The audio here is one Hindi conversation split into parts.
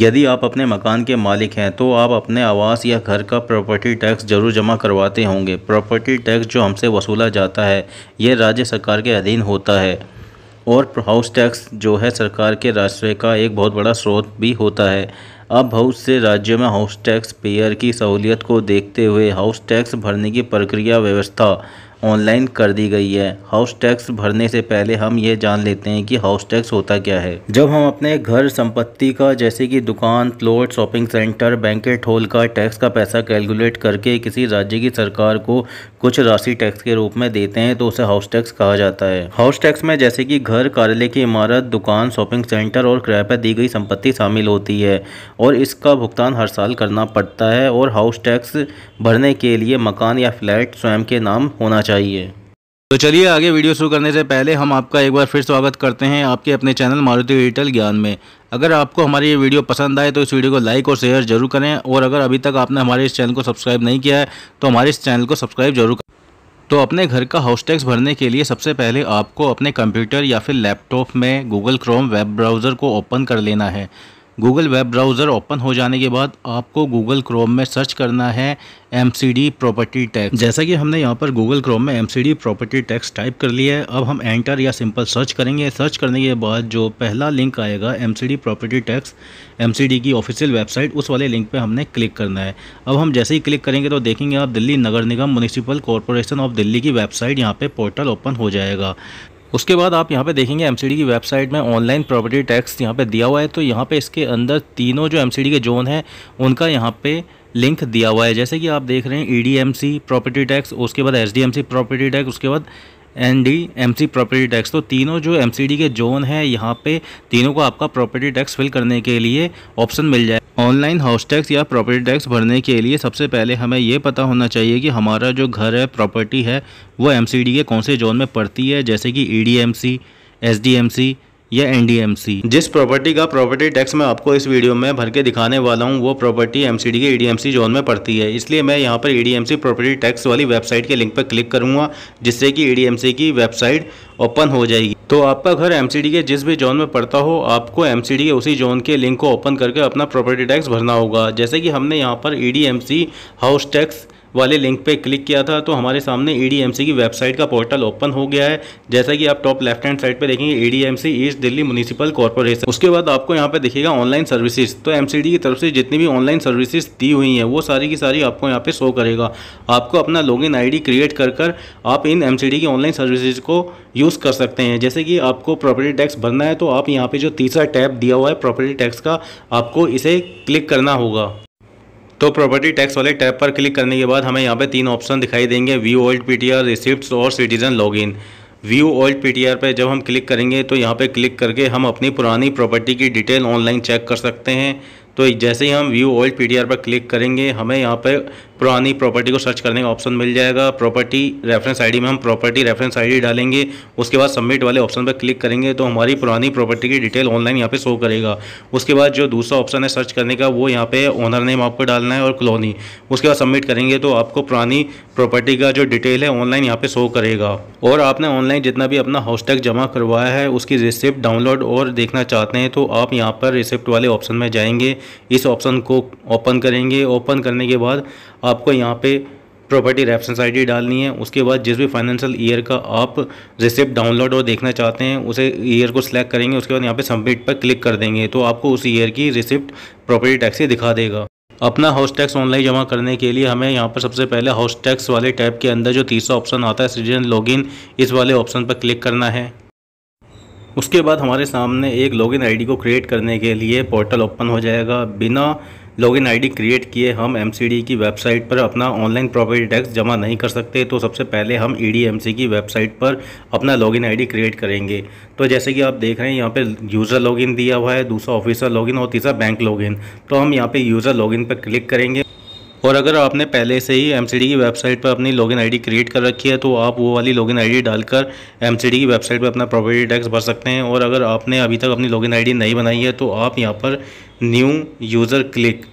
यदि आप अपने मकान के मालिक हैं तो आप अपने आवास या घर का प्रॉपर्टी टैक्स जरूर जमा करवाते होंगे। प्रॉपर्टी टैक्स जो हमसे वसूला जाता है यह राज्य सरकार के अधीन होता है और हाउस टैक्स जो है सरकार के राजस्व का एक बहुत बड़ा स्रोत भी होता है। अब बहुत से राज्यों में हाउस टैक्स पेयर की सहूलियत को देखते हुए हाउस टैक्स भरने की प्रक्रिया व्यवस्था ऑनलाइन कर दी गई है। हाउस टैक्स भरने से पहले हम ये जान लेते हैं कि हाउस टैक्स होता क्या है। जब हम अपने घर संपत्ति का जैसे कि दुकान, plot, shopping centre, banquet hall का टैक्स का पैसा कैलकुलेट करके किसी राज्य की सरकार को कुछ राशि टैक्स के रूप में देते हैं तो उसे हाउस टैक्स कहा जाता है। हाउस टैक्स में जैसे कि घर, कार्यालय की इमारत, दुकान, शॉपिंग सेंटर और किराए पर दी गई संपत्ति शामिल होती है और इसका भुगतान हर साल करना पड़ता है और हाउस टैक्स भरने के लिए मकान या फ्लैट स्वयं के नाम होना चाहिए। तो चलिए आगे वीडियो शुरू करने से पहले हम आपका एक बार फिर स्वागत करते हैं आपके अपने चैनल मारुति डिजिटल ज्ञान में। अगर आपको हमारी ये वीडियो पसंद आए तो इस वीडियो को लाइक और शेयर जरूर करें और अगर अभी तक आपने हमारे इस चैनल को सब्सक्राइब नहीं किया है तो हमारे इस चैनल को सब्सक्राइब जरूर करें। तो अपने घर का हाउस टैक्स भरने के लिए सबसे पहले आपको अपने कंप्यूटर या फिर लैपटॉप में गूगल क्रोम वेब ब्राउज़र को ओपन कर लेना है। गूगल वेब ब्राउज़र ओपन हो जाने के बाद आपको गूगल क्रोम में सर्च करना है MCD प्रॉपर्टी टैक्स। जैसा कि हमने यहाँ पर गूगल क्रोम में MCD प्रॉपर्टी टैक्स टाइप कर लिया है। अब हम एंटर या सिंपल सर्च करेंगे। सर्च करने के बाद जो पहला लिंक आएगा MCD प्रॉपर्टी टैक्स MCD की ऑफिशियल वेबसाइट, उस वाले लिंक पे हमने क्लिक करना है। अब हम जैसे ही क्लिक करेंगे तो देखेंगे आप दिल्ली नगर निगम म्युनिसिपल कॉरपोरेशन ऑफ दिल्ली की वेबसाइट यहाँ पर पोर्टल ओपन हो जाएगा। उसके बाद आप यहाँ पे देखेंगे MCD की वेबसाइट में ऑनलाइन प्रॉपर्टी टैक्स यहाँ पे दिया हुआ है। तो यहाँ पे इसके अंदर तीनों जो MCD के जोन हैं उनका यहाँ पे लिंक दिया हुआ है। जैसे कि आप देख रहे हैं EDMC प्रॉपर्टी टैक्स, उसके बाद SDMC प्रॉपर्टी टैक्स, उसके बाद NDMC प्रॉपर्टी टैक्स। तो तीनों जो MCD के जोन हैं यहाँ पे तीनों को आपका प्रॉपर्टी टैक्स फिल करने के लिए ऑप्शन मिल जाए। ऑनलाइन हाउस टैक्स या प्रॉपर्टी टैक्स भरने के लिए सबसे पहले हमें ये पता होना चाहिए कि हमारा जो घर है, प्रॉपर्टी है, वो MCD के कौन से जोन में पड़ती है, जैसे कि EDMC, SDMC या NDMC। जिस प्रॉपर्टी का प्रॉपर्टी टैक्स मैं आपको इस वीडियो में भर के दिखाने वाला हूँ वो प्रॉपर्टी MCD के EDMC जोन में पड़ती है। इसलिए मैं यहाँ पर EDMC प्रॉपर्टी टैक्स वाली वेबसाइट के लिंक पर क्लिक करूँगा जिससे कि EDMC की वेबसाइट ओपन हो जाएगी। तो आपका घर MCD के जिस भी जोन में पड़ता हो आपको MCD के उसी जोन के लिंक को ओपन करके अपना प्रॉपर्टी टैक्स भरना होगा। जैसे कि हमने यहाँ पर EDMC हाउस टैक्स वाले लिंक पे क्लिक किया था तो हमारे सामने EDMC की वेबसाइट का पोर्टल ओपन हो गया है। जैसा कि आप टॉप लेफ्ट हैंड साइड पे देखेंगे EDMC east Delhi municipal corporation. उसके बाद आपको यहाँ पे दिखेगा ऑनलाइन सर्विसेज। तो MCD की तरफ से जितनी भी ऑनलाइन सर्विसेज दी हुई हैं वो सारी की सारी आपको यहाँ पे शो करेगा। आपको अपना लॉगिन ID क्रिएट कर आप इन MCD की ऑनलाइन सर्विसेज को यूज़ कर सकते हैं। जैसे कि आपको प्रॉपर्टी टैक्स भरना है तो आप यहाँ पर जो तीसरा टैब दिया हुआ है प्रॉपर्टी टैक्स का, आपको इसे क्लिक करना होगा। तो प्रॉपर्टी टैक्स वाले टैब पर क्लिक करने के बाद हमें यहाँ पे तीन ऑप्शन दिखाई देंगे, व्यू ओल्ड PTR, रिसिप्ट्स और citizen login. View old PTR पे जब हम क्लिक करेंगे तो यहाँ पे क्लिक करके हम अपनी पुरानी प्रॉपर्टी की डिटेल ऑनलाइन चेक कर सकते हैं। तो जैसे ही हम व्यू ओल्ड PTR पर क्लिक करेंगे हमें यहाँ पे पुरानी प्रॉपर्टी को सर्च करने का ऑप्शन मिल जाएगा। प्रॉपर्टी रेफरेंस ID में हम प्रॉपर्टी रेफरेंस ID डालेंगे, उसके बाद सबमिट वाले ऑप्शन पर क्लिक करेंगे तो हमारी पुरानी प्रॉपर्टी की डिटेल ऑनलाइन यहाँ पे शो करेगा। उसके बाद जो दूसरा ऑप्शन है सर्च करने का वो यहाँ पे ओनर नेम आपको डालना है और कॉलोनी। उसके बाद सबमिट करेंगे तो आपको पुरानी प्रॉपर्टी का जो डिटेल है ऑनलाइन यहाँ पे शो करेगा। और आपने ऑनलाइन जितना भी अपना हाउस टैक्स जमा करवाया है उसकी रिसिप्ट डाउनलोड और देखना चाहते हैं तो आप यहाँ पर रिसिप्ट वाले ऑप्शन में जाएंगे, इस ऑप्शन को ओपन करेंगे। ओपन करने के बाद आपको यहाँ पे प्रॉपर्टी रेफरेंस ID डालनी है। उसके बाद जिस भी फाइनेंशियल ईयर का आप रिसिप्ट डाउनलोड और देखना चाहते हैं उसे ईयर को सिलेक्ट करेंगे। उसके बाद यहाँ पे सबमिट पर क्लिक कर देंगे तो आपको उस ईयर की रिसिप्ट प्रॉपर्टी टैक्स से दिखा देगा। अपना हाउस टैक्स ऑनलाइन जमा करने के लिए हमें यहाँ पर सबसे पहले हाउस टैक्स वाले टैब के अंदर जो तीसरा ऑप्शन आता है सिटीजन लॉगिन, इस वाले ऑप्शन पर क्लिक करना है। उसके बाद हमारे सामने एक लॉगिन ID को क्रिएट करने के लिए पोर्टल ओपन हो जाएगा। बिना लॉगिन ID क्रिएट किए हम MCD की वेबसाइट पर अपना ऑनलाइन प्रॉपर्टी टैक्स जमा नहीं कर सकते। तो सबसे पहले हम EDMC की वेबसाइट पर अपना लॉगिन ID क्रिएट करेंगे। तो जैसे कि आप देख रहे हैं यहाँ पे यूज़र लॉगिन दिया हुआ है, दूसरा ऑफिसर लॉगिन और तीसरा बैंक लॉगिन। तो हम यहाँ पे यूज़र लॉगिन पर क्लिक करेंगे। और अगर आपने पहले से ही MCD की वेबसाइट पर अपनी लॉगिन ID क्रिएट कर रखी है तो आप वो वाली लॉगिन ID डालकर MCD की वेबसाइट पर अपना प्रॉपर्टी टैक्स भर सकते हैं। और अगर आपने अभी तक अपनी लॉगिन ID नहीं बनाई है तो आप यहाँ पर new user click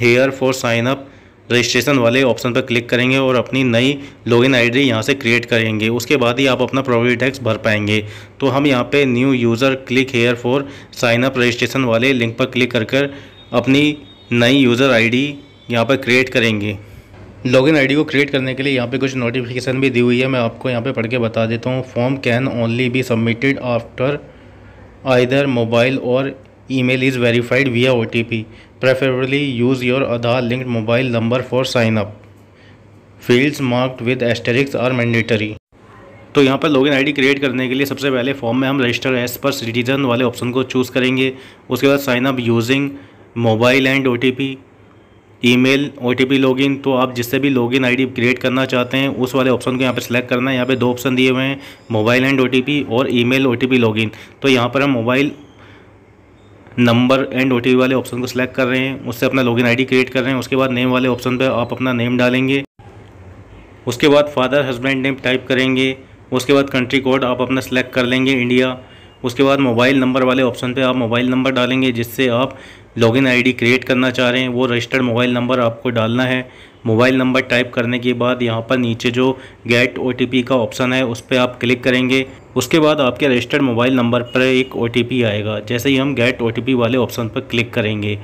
here for sign up registration वाले ऑप्शन पर क्लिक करेंगे और अपनी नई लॉगिन ID यहाँ से क्रिएट करेंगे। उसके बाद ही आप अपना प्रॉपर्टी टैक्स भर पाएंगे। तो हम यहाँ पर new user click here for sign up registration वाले लिंक पर क्लिक कर अपनी नई यूज़र आईडी यहाँ पर क्रिएट करेंगे। लॉगिन आईडी को क्रिएट करने के लिए यहाँ पे कुछ नोटिफिकेशन भी दी हुई है, मैं आपको यहाँ पे पढ़ के बता देता हूँ। Form can only be submitted after either mobile और email is verified via OTP। Preferably use your Aadhaar linked mobile number for sign up. Fields marked with asterisks are mandatory. तो यहाँ पर लॉगिन आईडी क्रिएट करने के लिए सबसे पहले फॉर्म में हम रजिस्टर एज पर सिटीजन वाले ऑप्शन को चूज़ करेंगे। उसके बाद sign up using mobile and OTP, email OTP login. तो आप जिससे भी लॉगिन आईडी क्रिएट करना चाहते हैं उस वाले ऑप्शन को यहाँ पे सिलेक्ट करना है। यहाँ पे दो ऑप्शन दिए हुए हैं, मोबाइल एंड OTP और ईमेल OTP लॉगिन। तो यहाँ पर हम मोबाइल नंबर एंड OTP वाले ऑप्शन को सिलेक्ट कर रहे हैं, उससे अपना लॉगिन आईडी क्रिएट कर रहे हैं। उसके बाद नेम वाले ऑप्शन पर आप अपना नेम डालेंगे। उसके बाद फादर हस्बैंड नेम टाइप करेंगे। उसके बाद कंट्री कोड आप अपना सेलेक्ट कर लेंगे, इंडिया। उसके बाद मोबाइल नंबर वाले ऑप्शन पे आप मोबाइल नंबर डालेंगे जिससे आप लॉगिन आईडी क्रिएट करना चाह रहे हैं, वो रजिस्टर्ड मोबाइल नंबर आपको डालना है। मोबाइल नंबर टाइप करने के बाद यहाँ पर नीचे जो गेट OTP का ऑप्शन है उस पर आप क्लिक करेंगे। उसके बाद आपके रजिस्टर्ड मोबाइल नंबर पर एक OTP आएगा, जैसे ही हम गेट OTP वाले ऑप्शन पर क्लिक करेंगे।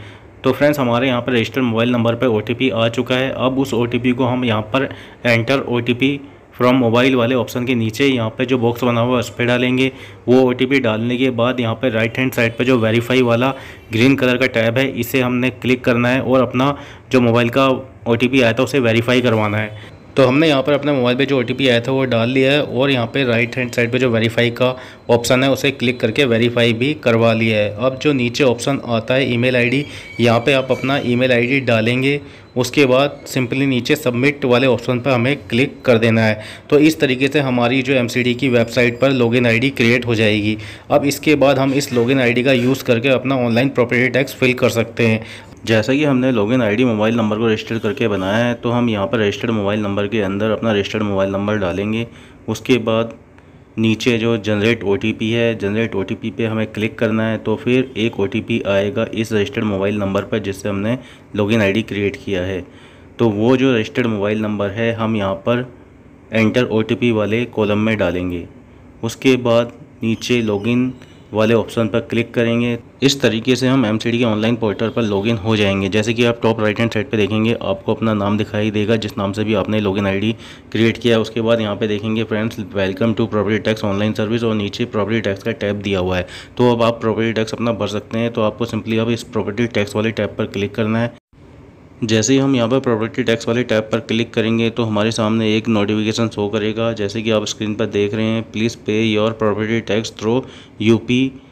तो फ्रेंड्स, हमारे यहाँ पर रजिस्टर्ड मोबाइल नंबर पर OTP आ चुका है। अब उस OTP को हम यहाँ पर एंटर OTP फ्रॉम मोबाइल वाले ऑप्शन के नीचे यहाँ पे जो बॉक्स बना हुआ है उस पर डालेंगे। वो OTP डालने के बाद यहाँ पे राइट हैंड साइड पे जो वेरीफाई वाला ग्रीन कलर का टैब है इसे हमने क्लिक करना है और अपना जो मोबाइल का OTP आया था उसे वेरीफाई करवाना है। तो हमने यहाँ पर अपने मोबाइल पे जो OTP आया था वो डाल लिया है और यहाँ पे राइट हैंड साइड पे जो वेरीफाई का ऑप्शन है उसे क्लिक करके वेरीफाई भी करवा लिया है। अब जो नीचे ऑप्शन आता है ईमेल आईडी, यहाँ पे आप अपना ईमेल आईडी डालेंगे। उसके बाद सिंपली नीचे सबमिट वाले ऑप्शन पर हमें क्लिक कर देना है। तो इस तरीके से हमारी जो MCD की वेबसाइट पर लॉगिन आईडी क्रिएट हो जाएगी। अब इसके बाद हम इस लॉगिन आईडी का यूज़ करके अपना ऑनलाइन प्रॉपर्टी टैक्स फिल कर सकते हैं। जैसा कि हमने लॉगिन आईडी मोबाइल नंबर को रजिस्टर करके बनाया है, तो हम यहाँ पर रजिस्टर्ड मोबाइल नंबर के अंदर अपना रजिस्टर्ड मोबाइल नंबर डालेंगे। उसके बाद नीचे जो जनरेट OTP है, जनरेट OTP पे हमें क्लिक करना है। तो फिर एक OTP आएगा इस रजिस्टर्ड मोबाइल नंबर पर जिससे हमने लॉगिन आईडी क्रिएट किया है। तो वो जो रजिस्टर्ड मोबाइल नंबर है हम यहाँ पर एंटर OTP वाले कॉलम में डालेंगे। उसके बाद नीचे लॉगिन वाले ऑप्शन पर क्लिक करेंगे। इस तरीके से हम MCD के ऑनलाइन पोर्टल पर लॉगिन हो जाएंगे। जैसे कि आप टॉप राइट हैंड साइड पे देखेंगे आपको अपना नाम दिखाई देगा, जिस नाम से भी आपने लॉगिन आईडी क्रिएट किया है। उसके बाद यहाँ पे देखेंगे friends, welcome to property tax online service, और नीचे प्रॉपर्टी टैक्स का टैब दिया हुआ है। तो अब आप प्रॉपर्टी टैक्स अपना भर सकते हैं। तो आपको सिंपली अब इस प्रॉपर्टी टैक्स वाले टैब पर क्लिक करना है। जैसे ही हम यहाँ पर प्रॉपर्टी टैक्स वाले टैब पर क्लिक करेंगे तो हमारे सामने एक नोटिफिकेशन शो करेगा, जैसे कि आप स्क्रीन पर देख रहे हैं, please pay your property tax through UPIC।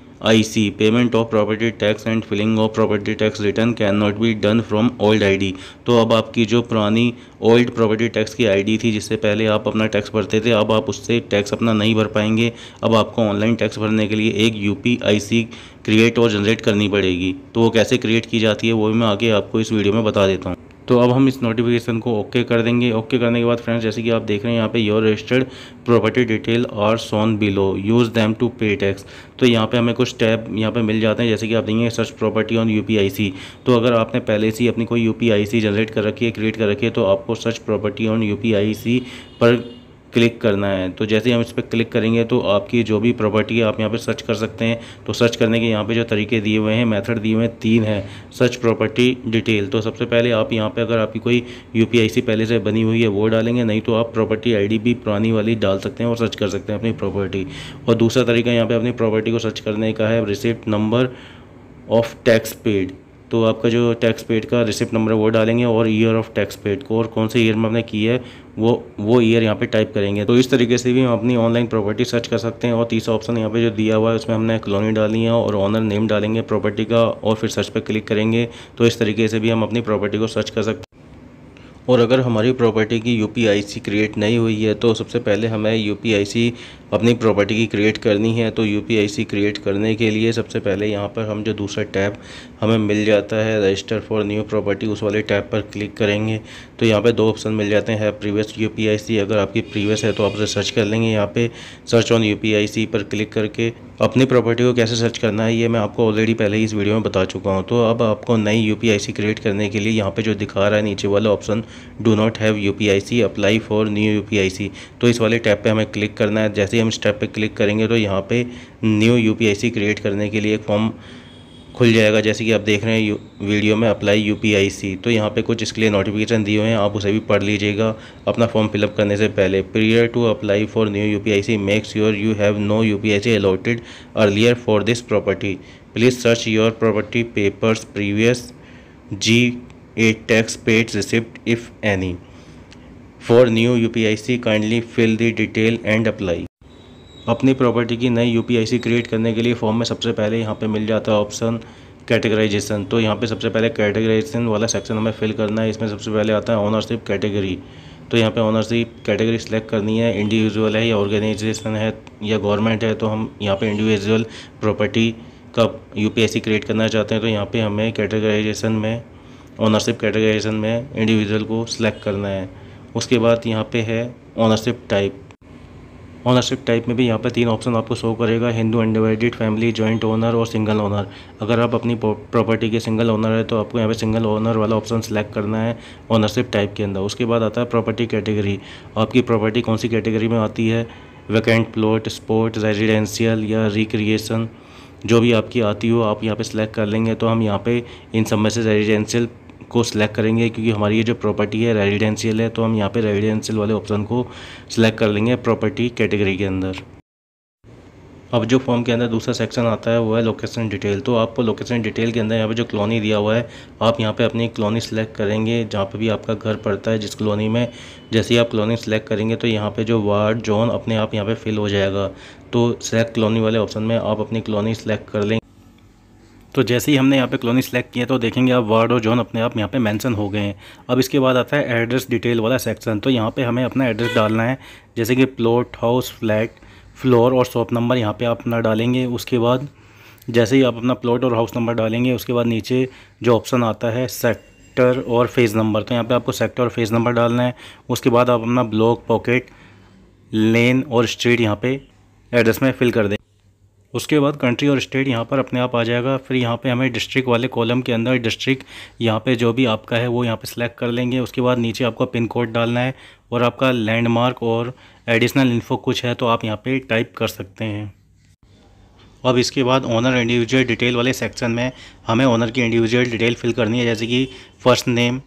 Payment of property tax and filling of property tax return can not be done from old ID. तो अब आपकी जो पुरानी ओल्ड प्रॉपर्टी टैक्स की आईडी थी जिससे पहले आप अपना टैक्स भरते थे, अब आप उससे टैक्स अपना नहीं भर पाएंगे। अब आपको ऑनलाइन टैक्स भरने के लिए एक UPIC क्रिएट और जनरेट करनी पड़ेगी। तो वो कैसे क्रिएट की जाती है वो भी मैं आगे आपको इस वीडियो में बता देता हूँ। तो अब हम इस नोटिफिकेशन को ओके कर देंगे। ओके करने के बाद फ्रेंड्स, जैसे कि आप देख रहे हैं यहाँ पे your registered property detail are shown below, use them to pay tax. तो यहाँ पे हमें कुछ टैब यहाँ पे मिल जाते हैं, जैसे कि आप देखेंगे सर्च प्रॉपर्टी ऑन UPIC। तो अगर आपने पहले से अपनी कोई UPIC जनरेट कर रखी है, क्रिएट कर रखी है, तो आपको सर्च प्रॉपर्टी ऑन UPIC पर क्लिक करना है। तो जैसे हम इस पर क्लिक करेंगे तो आपकी जो भी प्रॉपर्टी है आप यहाँ पे सर्च कर सकते हैं। तो सर्च करने के यहाँ पे जो तरीके दिए हुए हैं, मेथड दिए हुए हैं, 3 हैं। सर्च प्रॉपर्टी डिटेल, तो सबसे पहले आप यहाँ पे अगर आपकी कोई UPIC पहले से बनी हुई है वो डालेंगे, नहीं तो आप प्रॉपर्टी आईडी भी पुरानी वाली डाल सकते हैं और सर्च कर सकते हैं अपनी प्रॉपर्टी। और दूसरा तरीका यहाँ पर अपनी प्रॉपर्टी को सर्च करने का है, receipt number of tax paid. तो आपका जो टैक्स पेड का रिसिप्ट नंबर वो डालेंगे और ईयर ऑफ टैक्स पेड को, और कौन से ईयर में हमने की है वो ईयर यहाँ पे टाइप करेंगे। तो इस तरीके से भी हम अपनी ऑनलाइन प्रॉपर्टी सर्च कर सकते हैं। और तीसरा ऑप्शन यहाँ पे जो दिया हुआ है उसमें हमने कॉलोनी डाली है और ऑनर नेम डालेंगे प्रॉपर्टी का और फिर सर्च पर क्लिक करेंगे। तो इस तरीके से भी हम अपनी प्रॉपर्टी को सर्च कर सकते हैं। और अगर हमारी प्रॉपर्टी की UPIC क्रिएट नहीं हुई है तो सबसे पहले हमें UPIC अपनी प्रॉपर्टी की क्रिएट करनी है। तो UPIC क्रिएट करने के लिए सबसे पहले यहाँ पर हम जो दूसरा टैब हमें मिल जाता है, रजिस्टर फॉर न्यू प्रॉपर्टी, उस वाले टैब पर क्लिक करेंगे। तो यहाँ पे दो ऑप्शन मिल जाते हैं, प्रीवियस UPIC। अगर आपकी प्रीवियस है तो आप उसे सर्च कर लेंगे। यहाँ पर सर्च ऑन UPIC पर क्लिक करके अपनी प्रॉपर्टी को कैसे सर्च करना है ये मैं आपको ऑलरेडी पहले ही इस वीडियो में बता चुका हूँ। तो अब आपको नई UPIC क्रिएट करने के लिए यहाँ पर जो दिखा रहा है नीचे वाला option, do not have UPIC, apply for new UPIC, तो इस वाले टैब पे हमें क्लिक करना है। जैसे ही हम इस टैब पे क्लिक करेंगे तो यहाँ पे न्यू UPIC क्रिएट करने के लिए एक फॉर्म खुल जाएगा। जैसे कि आप देख रहे हैं वीडियो में अप्लाई UPIC, तो यहाँ पे कुछ इसके लिए नोटिफिकेशन दिए हुए हैं, आप उसे भी पढ़ लीजिएगा अपना फॉर्म फिलअप करने से पहले। Prior to apply for new UPIC make sure you have no UPIC allotted earlier for this property, please search your property papers previous G8 tax paid receipt if any for new UPIC, kindly fill the detail and apply. अपनी प्रॉपर्टी की नई UPIC क्रिएट करने के लिए फॉर्म में सबसे पहले यहाँ पे मिल जाता है ऑप्शन कैटेगराइजेशन। तो यहाँ पे सबसे पहले कैटेगराइजेशन वाला सेक्शन हमें फिल करना है। इसमें सबसे पहले आता है ऑनरशिप कैटेगरी, तो यहाँ पे ऑनरशिप कैटेगरी सिलेक्ट करनी है। इंडिविजुअल है या ऑर्गेनाइजेशन है या गवर्नमेंट है, तो हम यहाँ पर इंडिविजुअल प्रॉपर्टी का UPIC क्रिएट करना चाहते हैं। तो यहाँ पर हमें कैटेगराइजेशन में, ऑनरशिप कैटेगराइजेशन में इंडिविजुअल को सिलेक्ट करना है। उसके बाद यहाँ पर है ऑनरशिप टाइप। ऑनरशिप टाइप में भी यहाँ पर तीन ऑप्शन आपको शो करेगा, Hindu undivided family, joint owner और सिंगल ओनर। अगर आप अपनी प्रॉपर्टी के सिंगल ओनर है तो आपको यहाँ पे सिंगल ओनर वाला ऑप्शन सेलेक्ट करना है ऑनरशिप टाइप के अंदर। उसके बाद आता है प्रॉपर्टी कैटेगरी, आपकी प्रॉपर्टी कौन सी कैटेगरी में आती है, वैकेंट प्लॉट, स्पोर्ट, रेजिडेंशियल या रिक्रिएशन, जो भी आपकी आती हो आप यहाँ पर सिलेक्ट कर लेंगे। तो हम यहाँ पर इन सब में से रेजिडेंशियल को सिलेक्ट करेंगे, क्योंकि हमारी ये जो प्रॉपर्टी है रेजिडेंशियल है, तो हम यहाँ पे रेजिडेंशियल वाले ऑप्शन को सिलेक्ट कर लेंगे प्रॉपर्टी कैटेगरी के अंदर। अब जो फॉर्म के अंदर दूसरा सेक्शन आता है वो है लोकेशन डिटेल। तो आपको लोकेशन डिटेल के अंदर यहाँ पे जो कॉलोनी दिया हुआ है, आप यहाँ पे अपनी कॉलोनी सिलेक्ट करेंगे जहाँ पे भी आपका घर पड़ता है, जिस कॉलोनी में। जैसे ही आप कॉलोनी सिलेक्ट करेंगे तो यहाँ पे जो वार्ड जोन अपने आप यहाँ पे फिल हो जाएगा। तो सिलेक्ट कॉलोनी वाले ऑप्शन में आप अपनी कॉलोनी सिलेक्ट कर लेंगे। तो जैसे ही हमने यहाँ पे कॉलोनी सेलेक्ट किया तो देखेंगे आप वार्ड और जोन अपने आप यहाँ पे मेंशन हो गए हैं। अब इसके बाद आता है एड्रेस डिटेल वाला सेक्शन। तो यहाँ पे हमें अपना एड्रेस डालना है, जैसे कि प्लॉट, हाउस, फ्लैट, फ्लोर और शॉप नंबर यहाँ पे आप अपना डालेंगे। उसके बाद जैसे ही आप अपना प्लॉट और हाउस नंबर डालेंगे, उसके बाद नीचे जो ऑप्शन आता है सेक्टर और फेज़ नंबर, तो यहाँ पर आपको सेक्टर और फेज़ नंबर डालना है। उसके बाद आप अपना ब्लॉक, पॉकेट, लेन और स्ट्रीट यहाँ पर एड्रेस में फिल कर दें। उसके बाद कंट्री और स्टेट यहाँ पर अपने आप आ जाएगा। फिर यहाँ पे हमें डिस्ट्रिक्ट वाले कॉलम के अंदर डिस्ट्रिक्ट यहाँ पे जो भी आपका है वो यहाँ पे सिलेक्ट कर लेंगे। उसके बाद नीचे आपको पिन कोड डालना है और आपका लैंडमार्क और एडिशनल इन्फो कुछ है तो आप यहाँ पे टाइप कर सकते हैं। अब इसके बाद ओनर इंडिविजुअल डिटेल वाले सेक्शन में हमें ओनर की इंडिविजुअल डिटेल फिल करनी है, जैसे कि फ़र्स्ट नेम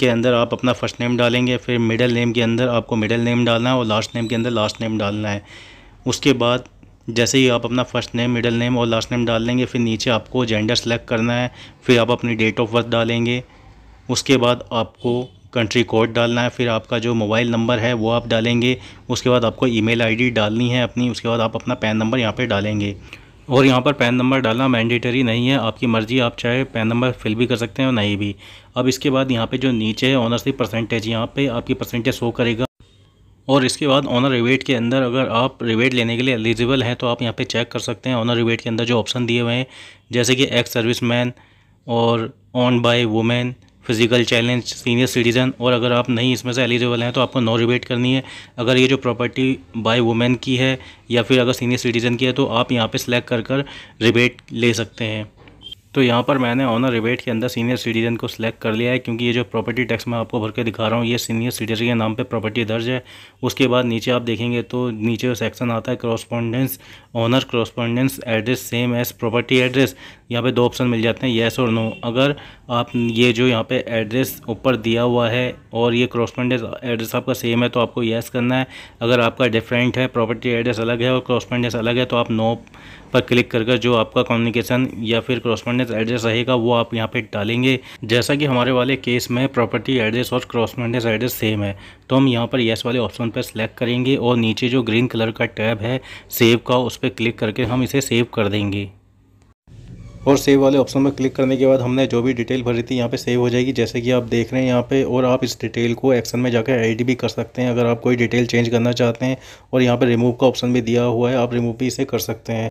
के अंदर आप अपना फ़र्स्ट नेम डालेंगे, फिर मिडिल नेम के अंदर आपको मिडिल नेम डालना है और लास्ट नेम के अंदर लास्ट नेम डालना है। उसके बाद जैसे ही आप अपना फ़र्स्ट नेम, मिडिल नेम और लास्ट नेम डाल लेंगे, फिर नीचे आपको जेंडर सेलेक्ट करना है, फिर आप अपनी डेट ऑफ बर्थ डालेंगे। उसके बाद आपको कंट्री कोड डालना है, फिर आपका जो मोबाइल नंबर है वो आप डालेंगे। उसके बाद आपको ईमेल आईडी डालनी है अपनी। उसके बाद आप अपना पैन नंबर यहाँ पे डालेंगे। और यहाँ पर पैन नंबर डालना मैंडेटरी नहीं है, आपकी मर्ज़ी, आप चाहे पैन नंबर फिल भी कर सकते हैं और नहीं भी। अब इसके बाद यहाँ पर जो नीचे है ऑनरशिप परसेंटेज, यहाँ पर आपकी परसेंटेज शो करेगा। और इसके बाद ऑनर रिबेट के अंदर अगर आप रिबेट लेने के लिए एलिजिबल हैं तो आप यहाँ पे चेक कर सकते हैं। ऑनर रिबेट के अंदर जो ऑप्शन दिए हुए हैं, जैसे कि एक्स सर्विसमैन और on by women, physical challenge, senior citizen, और अगर आप नहीं इसमें से एलिजिबल हैं तो आपको नो रिबेट करनी है। अगर ये जो प्रॉपर्टी बाय वुमेन की है या फिर अगर सीनियर सिटीज़न की है तो आप यहाँ पर सिलेक्ट कर कर रिबेट ले सकते हैं। तो यहाँ पर मैंने ऑनर रिबेट के अंदर सीनियर सिटीजन को सिलेक्ट कर लिया है, क्योंकि ये जो प्रॉपर्टी टैक्स मैं आपको भर के दिखा रहा हूँ ये सीनियर सिटीजन के नाम पे प्रॉपर्टी दर्ज है। उसके बाद नीचे आप देखेंगे तो नीचे जो सेक्शन आता है correspondence owner, correspondence address same as property address, यहाँ पे दो ऑप्शन मिल जाते हैं, येस और नो। अगर आप ये जो यहाँ पर एड्रेस ऊपर दिया हुआ है और ये कॉरस्पॉन्डेंस एड्रेस आपका सेम है तो आपको येस करना है। अगर आपका डिफरेंट है, प्रॉपर्टी एड्रेस अलग है और कॉरस्पॉन्डेंस अलग है, तो आप नो पर क्लिक कर जो आपका कम्युनिकेशन या फिर कॉरस्पॉन्डेंस एड्रेस रहेगा वो आप यहाँ पे डालेंगे। जैसा कि हमारे वाले केस में प्रॉपर्टी एड्रेस और कॉरस्पॉन्डेंस एड्रेस सेम है तो हम यहाँ पर येस वाले ऑप्शन पर सिलेक्ट करेंगे और नीचे जो ग्रीन कलर का टैब है सेव का, उस पर क्लिक करके हम इसे सेव कर देंगे। और सेव वाले ऑप्शन में क्लिक करने के बाद हमने जो भी डिटेल भरी थी यहाँ पे सेव हो जाएगी, जैसे कि आप देख रहे हैं यहाँ पे। और आप इस डिटेल को एक्शन में जाकर एडिट भी कर सकते हैं अगर आप कोई डिटेल चेंज करना चाहते हैं। और यहाँ पे रिमूव का ऑप्शन भी दिया हुआ है, आप रिमूव भी इसे कर सकते हैं।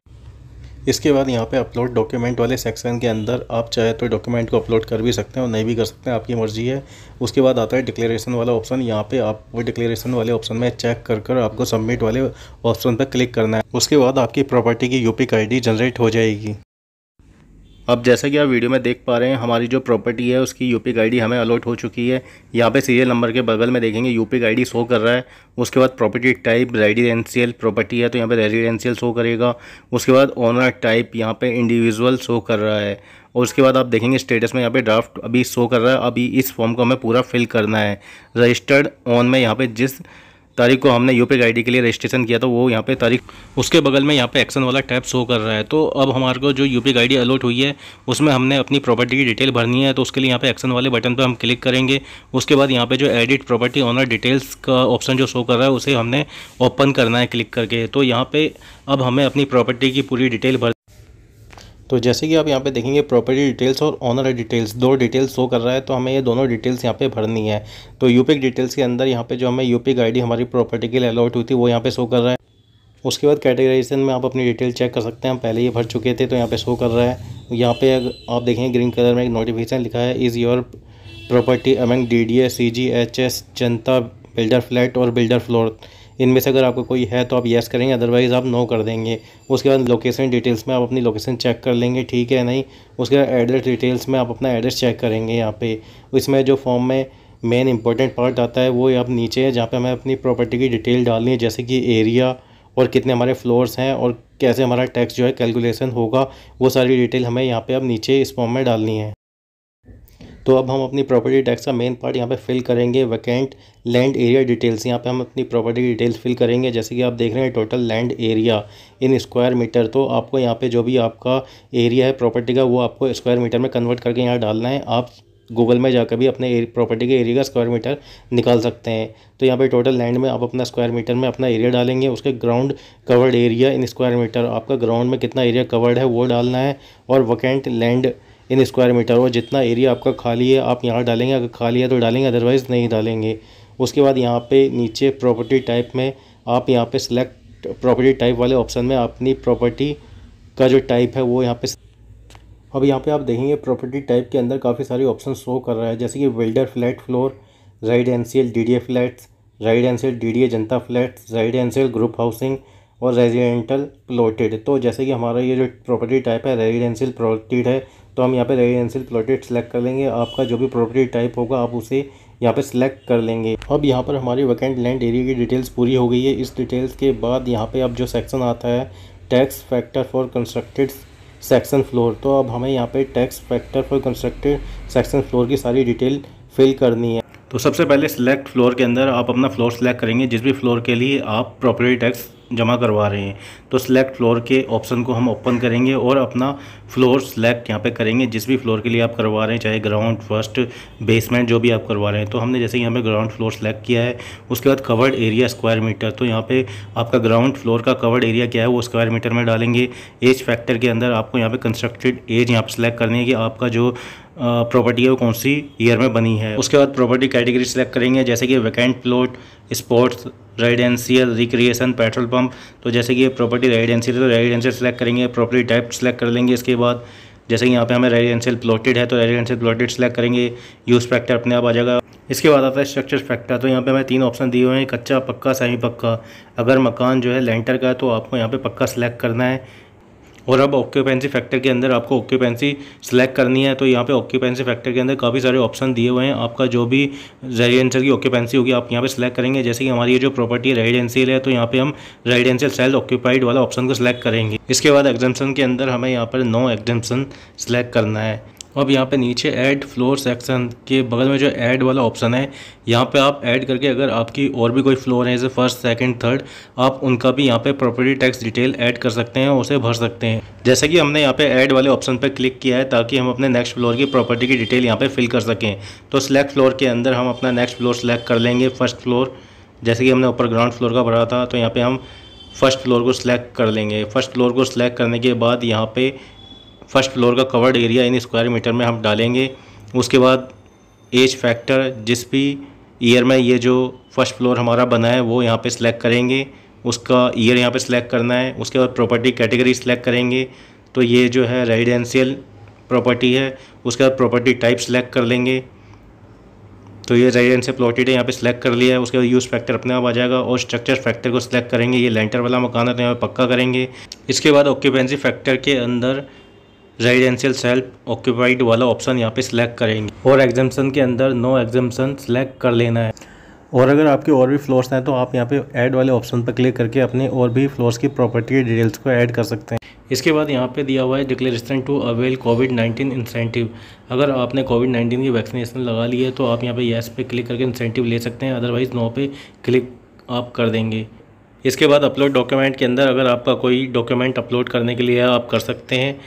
इसके बाद यहाँ पे अपलोड डॉक्यूमेंट वाले सेक्शन के अंदर आप चाहे तो डॉक्यूमेंट को अपलोड कर भी सकते हैं और नहीं भी कर सकते हैं, आपकी मर्ज़ी है। उसके बाद आता है डिक्लेरेशन वाला ऑप्शन, यहाँ पे आप वो डिक्लेरेशन वाले ऑप्शन में चेक कर कर आपको सबमिट वाले ऑप्शन पर क्लिक करना है। उसके बाद आपकी प्रॉपर्टी की UPIC ID जनरेट हो जाएगी। अब जैसा कि आप वीडियो में देख पा रहे हैं, हमारी जो प्रॉपर्टी है उसकी यूपिक आईडी हमें अलॉट हो चुकी है। यहाँ पे सीरियल नंबर के बगल में देखेंगे यूपिक आईडी शो कर रहा है। उसके बाद प्रॉपर्टी टाइप रेजिडेंशियल प्रॉपर्टी है तो यहाँ पे रेजिडेंशियल शो करेगा। उसके बाद ओनर टाइप यहाँ पे इंडिविजुअल शो कर रहा है। और उसके बाद आप देखेंगे स्टेटस में यहाँ पे ड्राफ्ट अभी शो कर रहा है। अभी इस फॉर्म को हमें पूरा फिल करना है। रजिस्टर्ड ऑन में यहाँ पे जिस तारीख को हमने यूपीआई आईडी के लिए रजिस्ट्रेशन किया था वो यहाँ पे तारीख, उसके बगल में यहाँ पे एक्शन वाला टैब शो कर रहा है। तो अब हमारे को जो यूपीआई आईडी अलॉट हुई है उसमें हमने अपनी प्रॉपर्टी की डिटेल भरनी है। तो उसके लिए यहाँ पे एक्शन वाले बटन पर हम क्लिक करेंगे। उसके बाद यहाँ पे जो एडिट प्रॉपर्टी ऑनर डिटेल्स का ऑप्शन जो शो कर रहा है उसे हमने ओपन करना है क्लिक करके। तो यहाँ पर अब हमें अपनी प्रॉपर्टी की पूरी डिटेल भर, तो जैसे कि आप यहाँ पे देखेंगे प्रॉपर्टी डिटेल्स और ऑनर डिटेल्स दो डिटेल्स शो कर रहा है। तो हमें ये दोनों डिटेल्स यहाँ पे भरनी है। तो यूपिक डिटेल्स के अंदर यहाँ पे जो हमें यूपिक आईडी हमारी प्रॉपर्टी के लिए अलॉट हुई थी वो यहाँ पे शो कर रहा है। उसके बाद कैटेगराइजेशन में आप अपनी डिटेल चेक कर सकते हैं। हम पहले ये भर चुके थे तो यहाँ पर शो कर रहा है। यहाँ पर आप देखेंगे ग्रीन कलर में एक नोटिफिकेशन लिखा है, is your property among DDA CGHS Janata builder flat और बिल्डर फ्लोर। इनमें से अगर आपको कोई है तो आप येस करेंगे, अदरवाइज़ आप नो कर देंगे। उसके बाद लोकेशन डिटेल्स में आप अपनी लोकेशन चेक कर लेंगे, ठीक है नहीं। उसके बाद एड्रेस डिटेल्स में आप अपना एड्रेस चेक करेंगे। यहाँ पे इसमें जो फॉर्म में मेन इंपॉर्टेंट पार्ट आता है वो आप नीचे है, जहाँ पे हमें अपनी प्रॉपर्टी की डिटेल डालनी है, जैसे कि एरिया और कितने हमारे फ्लोर्स हैं और कैसे हमारा टैक्स जो है कैलकुलेसन होगा, वो सारी डिटेल हमें यहाँ पर अब नीचे इस फॉर्म में डालनी है। तो अब हम अपनी प्रॉपर्टी टैक्स का मेन पार्ट यहाँ पे फिल करेंगे। वैकेंट लैंड एरिया डिटेल्स, यहाँ पे हम अपनी प्रॉपर्टी की डिटेल्स फिल करेंगे। जैसे कि आप देख रहे हैं total land area in square metre, तो आपको यहाँ पे जो भी आपका एरिया है प्रॉपर्टी का वो आपको स्क्वायर मीटर में कन्वर्ट करके यहाँ डालना है। आप गूगल में जाकर भी अपने प्रॉपर्टी के एरिया का स्क्वायर मीटर निकाल सकते हैं। तो यहाँ पे टोटल लैंड में आप अपना स्क्वायर मीटर में अपना एरिया डालेंगे। उसके ground covered area in square metre, आपका ग्राउंड में कितना एरिया कवर्ड है वो डालना है। और vacant land in square metre, और जितना एरिया आपका खाली है आप यहाँ डालेंगे। अगर खाली है तो डालेंगे, अदरवाइज़ नहीं डालेंगे। उसके बाद यहाँ पे नीचे प्रॉपर्टी टाइप में आप यहाँ पे सिलेक्ट प्रॉपर्टी टाइप वाले ऑप्शन में अपनी प्रॉपर्टी का जो टाइप है वो यहाँ पे। अब यहाँ पे आप देखेंगे प्रॉपर्टी टाइप के अंदर काफ़ी सारे ऑप्शन शो कर रहा है, जैसे कि builder flat floor, residential DDA flats, residential DDA Janata flats, residential group housing और रेजिडेंटल प्लॉटेड। तो जैसे कि हमारा ये जो प्रॉपर्टी टाइप है रेजिडेंशियल प्लॉटेड है, तो हम यहाँ पे रेजिडेंशियल प्लॉटेड सेलेक्ट कर लेंगे। आपका जो भी प्रॉपर्टी टाइप होगा आप उसे यहाँ पे सिलेक्ट कर लेंगे। अब यहाँ पर हमारी वैकेंट लैंड एरिया की डिटेल्स पूरी हो गई है। इस डिटेल्स के बाद यहाँ पे अब जो सेक्शन आता है tax factor for constructed section floor, तो अब हमें यहाँ पर tax factor for constructed section floor की सारी डिटेल फिल करनी है। तो सबसे पहले सिलेक्ट फ्लोर के अंदर आप अपना फ्लोर सिलेक्ट करेंगे, जिस भी फ्लोर के लिए आप प्रॉपर्टी टैक्स जमा करवा रहे हैं। तो सिलेक्ट फ्लोर के ऑप्शन को हम ओपन करेंगे और अपना फ्लोर सिलेक्ट यहाँ पे करेंगे, जिस भी फ्लोर के लिए आप करवा रहे हैं, चाहे ग्राउंड फर्स्ट बेसमेंट जो भी आप करवा रहे हैं। तो हमने जैसे यहाँ पे ग्राउंड फ्लोर सिलेक्ट किया है। उसके बाद कवर्ड एरिया स्क्वायर मीटर, तो यहाँ पे आपका ग्राउंड फ्लोर का कवर्ड एरिया क्या है वो स्क्वायर मीटर में डालेंगे। एज फैक्टर के अंदर आपको यहाँ पर कंस्ट्रक्टेड एज यहाँ पर सिलेक्ट करनी है कि आपका जो प्रॉपर्टी है वो कौन सी ईयर में बनी है। उसके बाद प्रॉपर्टी कैटेगरी सिलेक्ट करेंगे, जैसे कि vacant plot, sports, residential, recreation, petrol pump. तो जैसे कि प्रॉपर्टी रेजिडेंशियल, तो रेजिडेंशियल सेलेक्ट करेंगे, प्रॉपर्टी टाइप सेलेक्ट कर लेंगे। इसके बाद जैसे कि यहाँ पे हमें रेजिडेंशियल प्लॉटेड है तो रेजिडेंशियल प्लॉटेड सेलेक्ट करेंगे। यूज़ फैक्टर अपने आप आ जाएगा। इसके बाद आता है स्ट्रक्चर फैक्टर, तो यहाँ पे हमें तीन ऑप्शन दिए हुए हैं, कच्चा, पक्का, सेमी पक्का। अगर मकान जो है लेंटर का है तो आपको यहाँ पर पक्का सेलेक्ट करना है। और अब ऑक्यूपेंसी फैक्टर के अंदर आपको ऑक्यूपेंसी सिलेक्ट करनी है। तो यहाँ पे ऑक्यूपेंसी फैक्टर के अंदर काफ़ी सारे ऑप्शन दिए हुए हैं। आपका जो भी रेजिडेंशियल की ऑक्यूपेंसी होगी आप यहाँ पे सिलेक्ट करेंगे। जैसे कि हमारी ये जो प्रॉपर्टी है रेजिडेंशियल है, तो यहाँ पे हम रेजिडेंशियल सेल्फ ऑक्यूपाइड वाला ऑप्शन को सिलेक्ट करेंगे। इसके बाद एग्जम्पशन के अंदर हमें यहाँ पर नो एग्जम्पशन सिलेक्ट करना है। अब यहाँ पे नीचे ऐड फ्लोर सेक्शन के बगल में जो ऐड वाला ऑप्शन है, यहाँ पे आप ऐड करके अगर आपकी और भी कोई फ्लोर है जैसे फर्स्ट, सेकंड, थर्ड, आप उनका भी यहाँ पे प्रॉपर्टी टैक्स डिटेल ऐड कर सकते हैं, उसे भर सकते हैं। जैसे कि हमने यहाँ पे ऐड वाले ऑप्शन पे क्लिक किया है ताकि हम अपने नेक्स्ट फ्लोर की प्रॉपर्टी की डिटेल यहाँ पर फिल कर सकें। तो सिलेक्ट फ्लोर के अंदर हम अपना नेक्स्ट फ्लोर सेलेक्ट कर लेंगे, फर्स्ट फ्लोर। जैसे कि हमने ऊपर ग्राउंड फ्लोर का भरा था तो यहाँ पर हम फर्स्ट फ्लोर को सिलेक्ट कर लेंगे। फर्स्ट फ्लोर को सिलेक्ट करने के बाद यहाँ पर फर्स्ट फ्लोर का covered area in square metre में हम डालेंगे। उसके बाद एज फैक्टर, जिस भी ईयर में ये जो फर्स्ट फ्लोर हमारा बना है वो यहाँ पे सिलेक्ट करेंगे, उसका ईयर यहाँ पे सिलेक्ट करना है। उसके बाद प्रॉपर्टी कैटेगरी सिलेक्ट करेंगे, तो ये जो है रेजिडेंशियल प्रॉपर्टी है। उसके बाद प्रॉपर्टी टाइप सिलेक्ट कर लेंगे, तो ये रेजिडेंशियल प्लॉटेड है, यहाँ पे सिलेक्ट कर लिया है। उसके बाद यूज़ फैक्टर अपने आप आ जाएगा और स्ट्रक्चर फैक्टर को सिलेक्ट करेंगे, ये लेंटर वाला मकान है तो यहाँ पर पक्का करेंगे। इसके बाद ऑक्यूपेंसी फैक्टर के अंदर रेजिडेंशियल सेल्फ ऑक्यूपाइड वाला ऑप्शन यहाँ पे सिलेक्ट करेंगे और एग्जम्पशन के अंदर नो एग्जम्पशन सिलेक्ट कर लेना है। और अगर आपके और भी फ्लोर्स हैं तो आप यहाँ पे ऐड वाले ऑप्शन पर क्लिक करके अपने और भी फ्लोर्स की प्रॉपर्टी की डिटेल्स को ऐड कर सकते हैं। इसके बाद यहाँ पे दिया हुआ है डिक्लेरेशन टू अवेल कोविड-19 इंसेंटिव। अगर आपने कोविड-19 की वैक्सीनेशन लगा ली है तो आप यहाँ पे येस पे क्लिक करके इंसेंटिव ले सकते हैं, अदरवाइज़ नो पे क्लिक आप कर देंगे। इसके बाद अपलोड डॉक्यूमेंट के अंदर अगर आपका कोई डॉक्यूमेंट अपलोड करने के लिए है आप कर सकते हैं।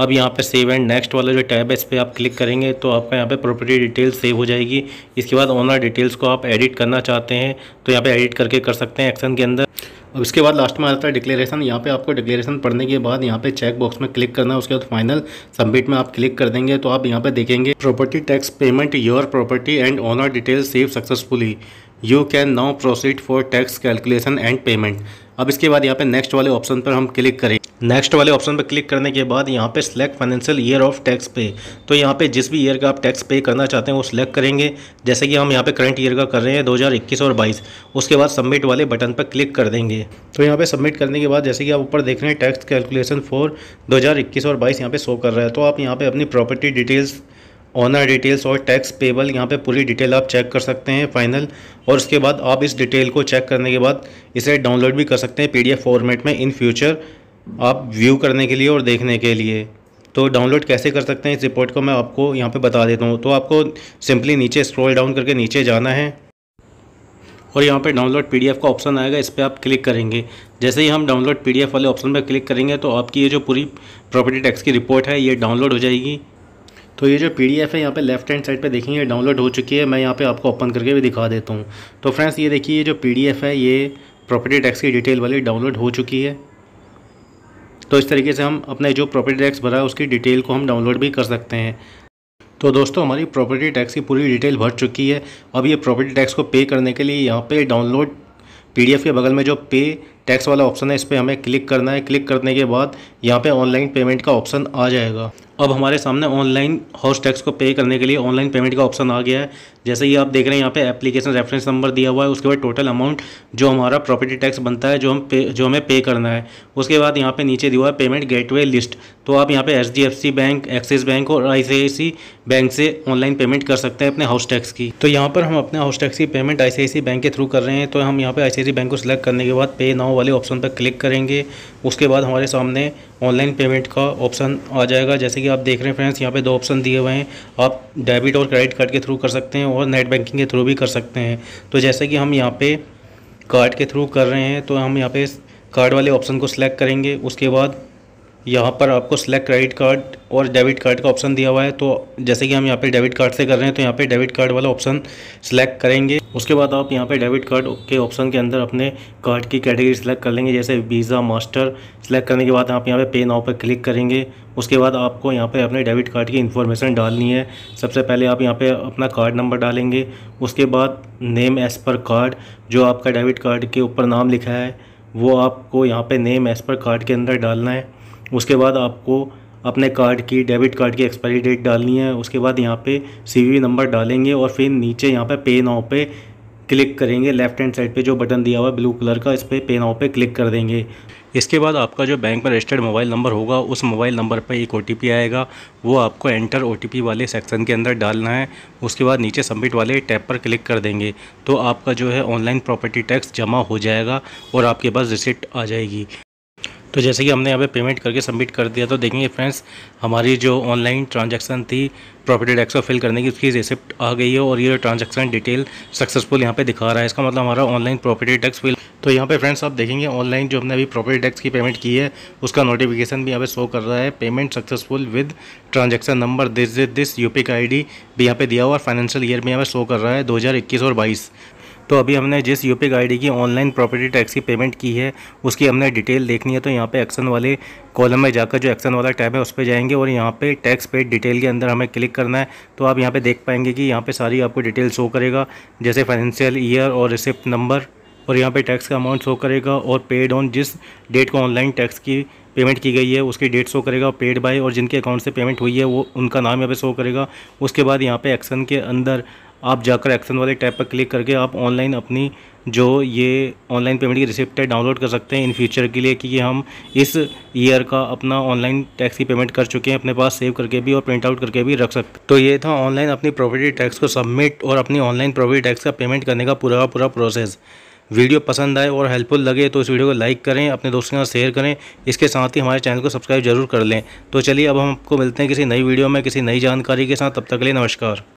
अब यहाँ पे सेव एंड नेक्स्ट वाला जो टैब है इस पर आप क्लिक करेंगे तो आपका यहाँ पे प्रॉपर्टी डिटेल्स सेव हो जाएगी। इसके बाद ओनर डिटेल्स को आप एडिट करना चाहते हैं तो यहाँ पे एडिट करके कर सकते हैं एक्शन के अंदर। अब इसके बाद लास्ट में आता है डिक्लेरेशन। यहाँ पे आपको डिक्लेरेशन पढ़ने के बाद यहाँ पे चेक बॉक्स में क्लिक करना है, उसके बाद फाइनल सबमिट में आप क्लिक कर देंगे तो आप यहाँ पे देखेंगे property tax payment your property and owner detail save successfully, you can now proceed for tax calculation and payment. अब इसके बाद यहाँ पे नेक्स्ट वाले ऑप्शन पर हम क्लिक करें। नेक्स्ट वाले ऑप्शन पर क्लिक करने के बाद यहाँ पे select financial year of tax pay, तो यहाँ पे जिस भी ईयर का आप टैक्स पे करना चाहते हैं वो सिलेक्ट करेंगे, जैसे कि हम यहाँ पे करंट ईयर का कर रहे हैं 2021 और 22। उसके बाद सबमिट वाले बटन पर क्लिक कर देंगे तो यहाँ पे सबमिट करने के बाद जैसे कि आप ऊपर देख रहे हैं टैक्स कैलकुलेशन फॉर 2021 और 22 यहाँ पे शो कर रहा है। तो आप यहाँ पे अपनी प्रॉपर्टी डिटेल्स, ऑनर डिटेल्स और टैक्स पेबल यहाँ पे पूरी डिटेल आप चेक कर सकते हैं फाइनल। और उसके बाद आप इस डिटेल को चेक करने के बाद इसे डाउनलोड भी कर सकते हैं पीडीएफ फॉर्मेट में इन फ्यूचर आप व्यू करने के लिए और देखने के लिए। तो डाउनलोड कैसे कर सकते हैं इस रिपोर्ट को मैं आपको यहाँ पे बता देता हूँ। तो आपको सिंपली नीचे स्क्रॉल डाउन करके नीचे जाना है और यहाँ पे डाउनलोड पीडीएफ का ऑप्शन आएगा, इस पर आप क्लिक करेंगे। जैसे ही हम डाउनलोड पीडीएफ वाले ऑप्शन पर क्लिक करेंगे तो आपकी ये जो पूरी प्रॉपर्टी टैक्स की रिपोर्ट है ये डाउनलोड हो जाएगी। तो ये जो पीडीएफ है यहाँ पे लेफ्ट हैंड साइड पे देखेंगे डाउनलोड हो चुकी है। मैं यहाँ पे आपको ओपन करके भी दिखा देता हूँ। तो फ्रेंड्स ये देखिए ये जो पीडीएफ है ये प्रॉपर्टी टैक्स की डिटेल वाली डाउनलोड हो चुकी है। तो इस तरीके से हम अपने जो प्रॉपर्टी टैक्स भरा है उसकी डिटेल को हम डाउनलोड भी कर सकते हैं। तो दोस्तों हमारी प्रॉपर्टी टैक्स की पूरी डिटेल भर चुकी है। अब ये प्रॉपर्टी टैक्स को पे करने के लिए यहाँ पे डाउनलोड पीडीएफ के बगल में जो पे टैक्स वाला ऑप्शन है इस पर हमें क्लिक करना है। क्लिक करने के बाद यहाँ पे ऑनलाइन पेमेंट का ऑप्शन आ जाएगा। अब हमारे सामने ऑनलाइन हाउस टैक्स को पे करने के लिए ऑनलाइन पेमेंट का ऑप्शन आ गया है। जैसे ही आप देख रहे हैं यहाँ पे एप्लीकेशन रेफरेंस नंबर दिया हुआ है, उसके बाद टोटल अमाउंट जो हमारा प्रॉपर्टी टैक्स बनता है जो हमें पे करना है। उसके बाद यहाँ पे नीचे दिया हुआ है पेमेंट गेटवे लिस्ट, तो आप यहाँ पे एचडीएफसी बैंक, एक्सिस बैंक और आईसीआईसीआई बैंक से ऑनलाइन पेमेंट कर सकते हैं अपने हाउस टैक्स की। तो यहाँ पर हम अपने हाउस टैक्स की पेमेंट आईसीआईसीआई बैंक के थ्रू कर रहे हैं। तो हम यहाँ पे आईसीआईसीआई बैंक को सिलेक्ट करने के बाद पे नाउ वाले ऑप्शन पर क्लिक करेंगे। उसके बाद हमारे सामने ऑनलाइन पेमेंट का ऑप्शन आ जाएगा। जैसे कि आप देख रहे हैं फ्रेंड्स यहाँ पे दो ऑप्शन दिए हुए हैं, आप डेबिट और क्रेडिट कार्ड के थ्रू कर सकते हैं और नेट बैंकिंग के थ्रू भी कर सकते हैं। तो जैसे कि हम यहाँ पे कार्ड के थ्रू कर रहे हैं तो हम यहाँ पे कार्ड वाले ऑप्शन को सिलेक्ट करेंगे। उसके बाद यहाँ पर आपको सिलेक्ट क्रेडिट कार्ड और डेबिट कार्ड का ऑप्शन दिया हुआ है। तो जैसे कि हम यहाँ पे डेबिट कार्ड से कर रहे हैं तो यहाँ पे डेबिट कार्ड वाला ऑप्शन सिलेक्ट करेंगे। उसके बाद आप यहाँ पे डेबिट कार्ड के ऑप्शन के अंदर अपने कार्ड की कैटेगरी सिलेक्ट कर लेंगे, जैसे वीज़ा, मास्टर। सिलेक्ट करने के बाद आप यहाँ पे पे नाउ पर क्लिक करेंगे। उसके बाद आपको यहाँ पे अपने डेबिट कार्ड की इन्फॉर्मेशन डालनी है। सबसे पहले आप यहाँ पे अपना कार्ड नंबर डालेंगे, उसके बाद नेम एज पर कार्ड, जो आपका डेबिट कार्ड के ऊपर नाम लिखा है वो आपको यहाँ पे नेम एज पर कार्ड के अंदर डालना है। उसके बाद आपको अपने कार्ड की डेबिट कार्ड की एक्सपायरी डेट डालनी है। उसके बाद यहाँ पे सीवीवी नंबर डालेंगे और फिर नीचे यहाँ पे पे नाउ पे क्लिक करेंगे। लेफ्ट हैंड साइड पे जो बटन दिया हुआ है ब्लू कलर का, इस पर पे नाउ पे क्लिक कर देंगे। इसके बाद आपका जो बैंक में रजिस्टर्ड मोबाइल नंबर होगा उस मोबाइल नंबर पर एक ओटीपी आएगा, वो आपको एंटर ओटीपी वाले सेक्शन के अंदर डालना है। उसके बाद नीचे सबमिट वाले टैब पर क्लिक कर देंगे तो आपका जो है ऑनलाइन प्रॉपर्टी टैक्स जमा हो जाएगा और आपके पास रिसिप्ट आ जाएगी। तो जैसे कि हमने यहाँ पे पेमेंट करके सबमिट कर दिया तो देखेंगे फ्रेंड्स हमारी जो ऑनलाइन ट्रांजैक्शन थी प्रॉपर्टी टैक्स को फिल करने की उसकी रिसिप्ट आ गई है और ये ट्रांजैक्शन डिटेल सक्सेसफुल यहाँ पे दिखा रहा है। इसका मतलब हमारा ऑनलाइन प्रॉपर्टी टैक्स फिल। तो यहाँ पे फ्रेंड्स आप देखेंगे ऑनलाइन जो हमने अभी प्रॉपर्टी टैक्स की पेमेंट की है उसका नोटिफिकेशन भी यहाँ पे शो कर रहा है। Payment successful with transaction number this यूपिक ID भी यहाँ पे दिया हुआ और फाइनेंशियल ईयर भी यहाँ पे शो कर रहा है 2021 और 22। तो अभी हमने जिस यूपीआई आईडी की ऑनलाइन प्रॉपर्टी टैक्स की पेमेंट की है उसकी हमने डिटेल देखनी है तो यहाँ पे एक्शन वाले कॉलम में जाकर जो एक्शन वाला टैब है उस पे जाएंगे और यहाँ पे टैक्स पेड डिटेल के अंदर हमें क्लिक करना है। तो आप यहाँ पे देख पाएंगे कि यहाँ पे सारी आपको डिटेल शो करेगा, जैसे फाइनेंशियल ईयर और रिसिप्ट नंबर, और यहाँ पे टैक्स का अमाउंट शो करेगा और पेड ऑन जिस डेट को ऑनलाइन टैक्स की पेमेंट की गई है उसकी डेट शो करेगा, पेड बाय और जिनके अकाउंट से पेमेंट हुई है वो उनका नाम यहाँ पे शो करेगा। उसके बाद यहाँ पे एक्शन के अंदर आप जाकर एक्शन वाले टैब पर क्लिक करके आप ऑनलाइन अपनी जो ये ऑनलाइन पेमेंट की रिसिप्ट है डाउनलोड कर सकते हैं इन फ्यूचर के लिए, कि हम इस ईयर का अपना ऑनलाइन टैक्स की पेमेंट कर चुके हैं, अपने पास सेव करके भी और प्रिंट आउट करके भी रख सकते। तो ये था ऑनलाइन अपनी प्रॉपर्टी टैक्स को सबमिट और अपनी ऑनलाइन प्रॉपर्टी टैक्स का पेमेंट करने का पूरा पूरा प्रोसेस। वीडियो पसंद आए और हेल्पफुल लगे तो इस वीडियो को लाइक करें, अपने दोस्तों के साथ शेयर करें, इसके साथ ही हमारे चैनल को सब्सक्राइब जरूर कर लें। तो चलिए अब हम आपको मिलते हैं किसी नई वीडियो में किसी नई जानकारी के साथ, तब तक के लिए नमस्कार।